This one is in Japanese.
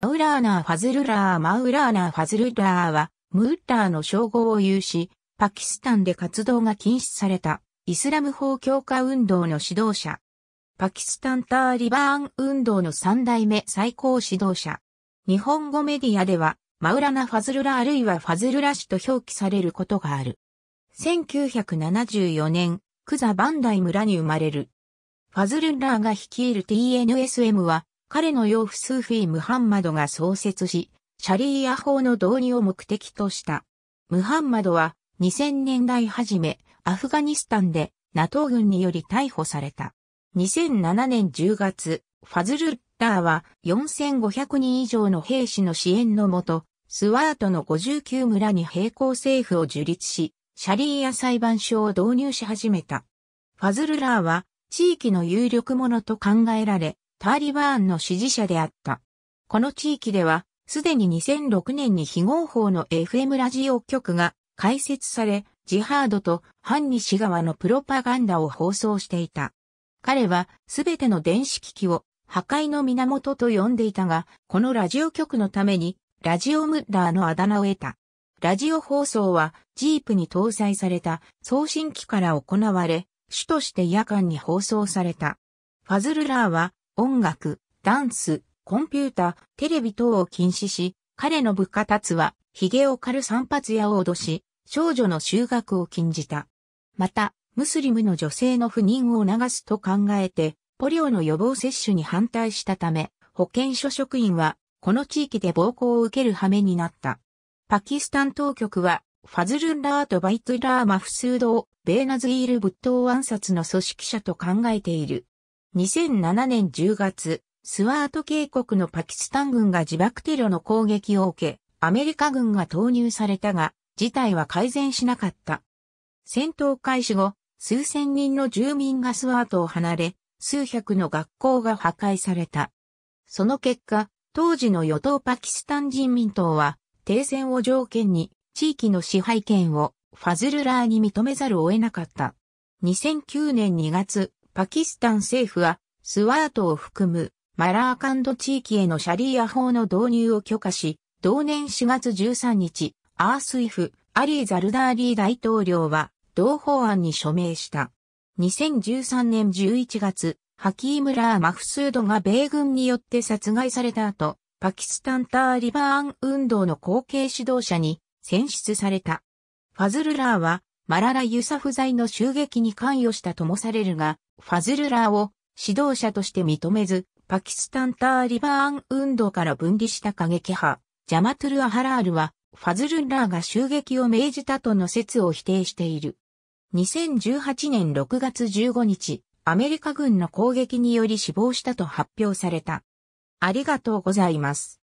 マウラーナー・ファズルラーマウラーナー・ファズルラーは、ムッラーの称号を有し、パキスタンで活動が禁止された、イスラム法強化運動の指導者。パキスタン・ターリバーン運動の3代目最高指導者。日本語メディアでは、マウラナ・ファズルラあるいはファズルラ氏と表記されることがある。1974年、クザ・バンダイ村に生まれる。ファズルラーが率いる TNSM は、彼の養父スーフィー・ムハンマドが創設し、シャリーア法の導入を目的とした。ムハンマドは、2000年代初め、アフガニスタンで NATO 軍により逮捕された。2007年10月、ファズルラーは4500人以上の兵士の支援のもと、スワートの59村に並行政府を樹立し、シャリーア裁判所を導入し始めた。ファズルラーは地域の有力者と考えられ、ターリバーンの支持者であった。この地域では、すでに2006年に非合法の FM ラジオ局が開設され、ジハードと反西側のプロパガンダを放送していた。彼はすべての電子機器を破壊の源と呼んでいたが、このラジオ局のためにラジオムッラーのあだ名を得た。ラジオ放送はジープに搭載された送信機から行われ、主として夜間に放送された。ファズルラーは音楽、ダンス、コンピュータ、テレビ等を禁止し、彼の部下たちは髭を刈る散髪屋を脅し、少女の就学を禁じた。また、ムスリムの女性の不妊を促すと考えて、ポリオの予防接種に反対したため、保健所職員は、この地域で暴行を受ける羽目になった。パキスタン当局は、ファズルラーとバイトゥラー・マフスードを、ベーナズィール仏塔暗殺の組織者と考えている。2007年10月、スワート渓谷のパキスタン軍が自爆テロの攻撃を受け、アメリカ軍が投入されたが、事態は改善しなかった。戦闘開始後、数千人の住民がスワートを離れ、数百の学校が破壊された。その結果、当時の与党パキスタン人民党は、停戦を条件に地域の支配権をファズルラーに認めざるを得なかった。2009年2月、パキスタン政府は、スワートを含むマラーカンド地域へのシャリーア法の導入を許可し、同年4月13日、アースイフ・アリー・ザルダーリー大統領は、同法案に署名した。2013年11月、ハキーム・ラー・マフスードが米軍によって殺害された後、パキスタン・ターリバーン運動の後継指導者に選出された。ファズルラーは、マララ・ユサフザイの襲撃に関与したともされるが、ファズルラーを指導者として認めず、パキスタン・ターリバーン運動から分離した過激派、ジャマトゥル・アハラールは、ファズルラーが襲撃を命じたとの説を否定している。2018年6月15日、アメリカ軍の攻撃により死亡したと発表された。ありがとうございます。